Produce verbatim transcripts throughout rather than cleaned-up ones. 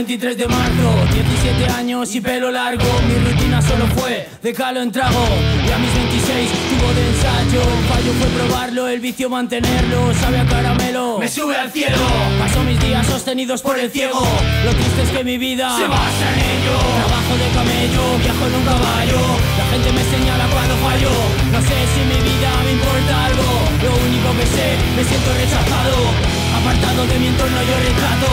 veintitrés de marzo, diecisiete años y pelo largo. Mi rutina solo fue de calo en trago. Y a mis veintiséis tuvo de ensayo. Un fallo fue probarlo, el vicio mantenerlo. Sabe a caramelo, me sube al cielo. Paso mis días sostenidos por el ciego. Lo triste es que mi vida se basa en ello. Trabajo de camello, viajo en un caballo. La gente me señala cuando fallo. No sé si mi vida me importa algo. Lo único que sé, me siento rechazado. Apartado de mi entorno yo retrato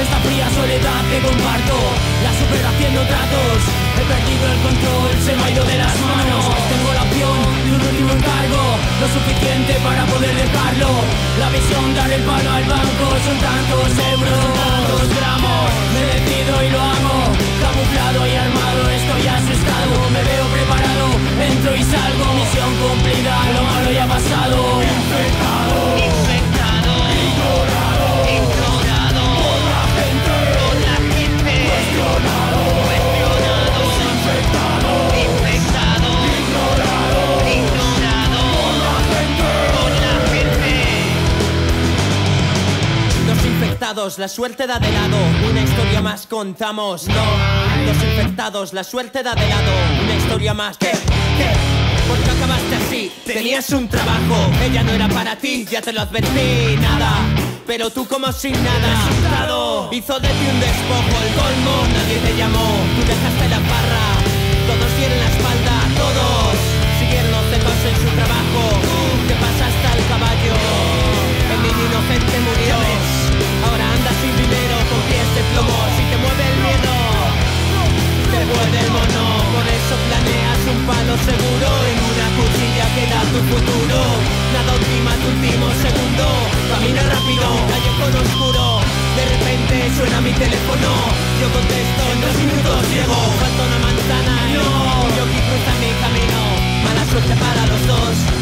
esta fría soledad que comparto. La supero haciendo tratos. He perdido el control, se me ha ido de las manos. Tengo la opción de un último encargo, lo suficiente para poder dejarlo. La visión, dar el palo al banco. Son tantos euros, son tantos gramos. Me decido y lo hago. Camuflado y armado, estoy asustado. Me veo preparado, entro y salgo. Misión cumplida, lo malo ya ha pasado. Infectado, infectado, ignorado, ignorado por la gente, por la gente. Cuestionado, cuestionado, infectado, infectado, ignorado, ignorado por la gente, por la gente. Los infectados, la suerte da de lado. Una historia más contamos, no. Los infectados, la suerte da de lado. Una historia más. ¿Qué? ¿Qué? ¿Por qué acabaste así? Tenías un trabajo, ella no era para ti, ya te lo advertí, nada. Pero tú como sin nada, asustado, hizo de ti un despojo, el colmo, nadie te llamó. Tú dejaste la barra, todos dieron la espalda, todos siguieron objetos en su trabajo. Tú te pasaste al caballo, el niño inocente murió. Ahora andas sin dinero, con pies de plomo, si te mueve el miedo, te mueve el mono. Por eso planeas un palo seguro en una cuchilla que da tu futuro. Nada ultima tu último segundo. Camina rápido, callejón oscuro. De repente suena mi teléfono. Yo contesto, en dos minutos llego. Falta una manzana, no. Yo aquí cruza mi camino. Mala suerte para los dos.